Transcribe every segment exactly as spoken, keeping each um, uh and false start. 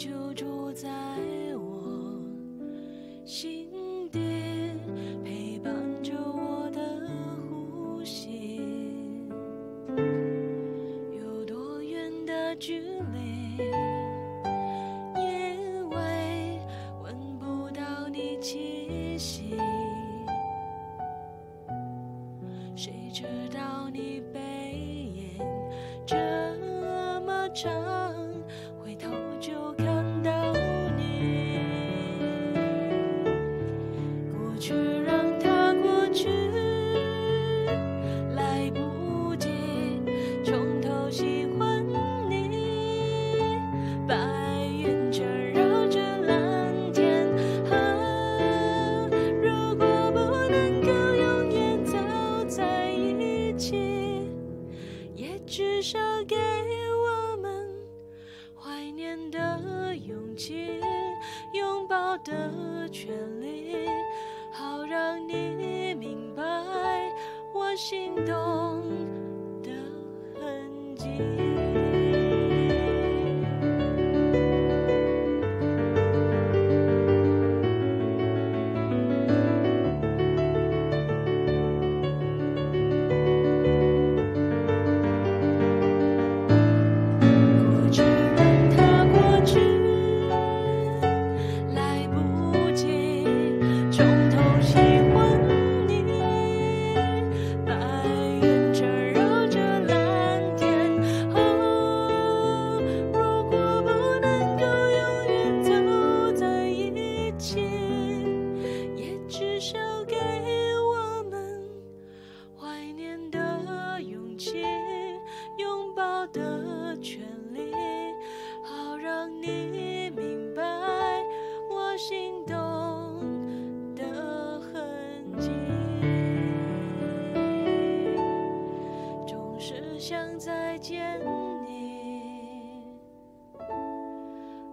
就住在我心底，陪伴着我的呼吸。有多远的距离，因为闻不到你气息。谁知道你背影这么长？ 至少给我们怀念的勇气，拥抱的权利，好让你明白我心动的痕迹。 想再见你，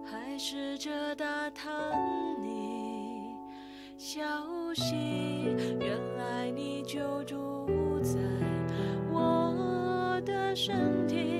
还试着打探你消息，原来你就住在我的身体。